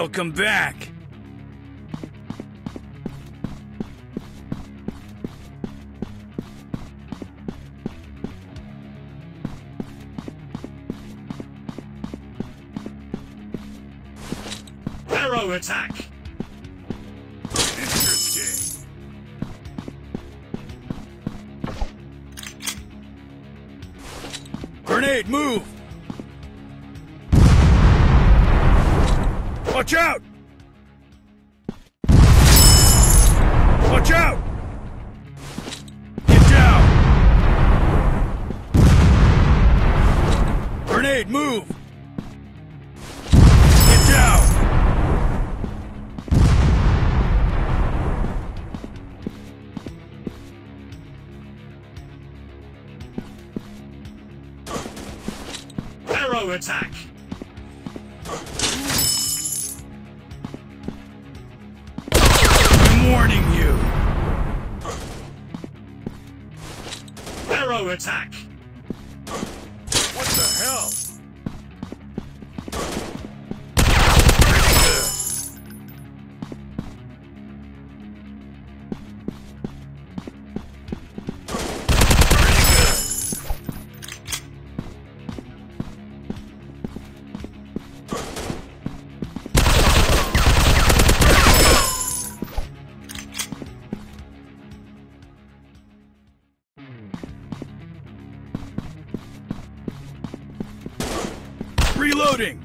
Welcome back! Arrow attack! Interesting! Grenade, move! Watch out! Watch out! Get down! Grenade, move! Get down! Arrow attack! Warning you. Arrow attack. What the hell? Reloading!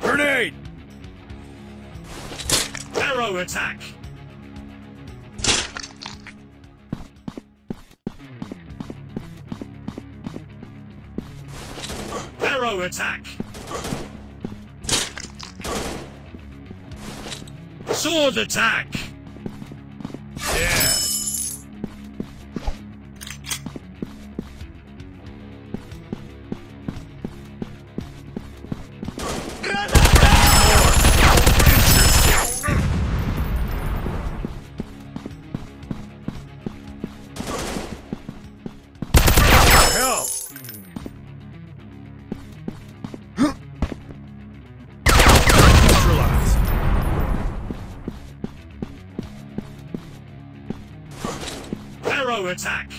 Grenade! Arrow attack! Arrow attack! Sword attack! Yeah! Attack!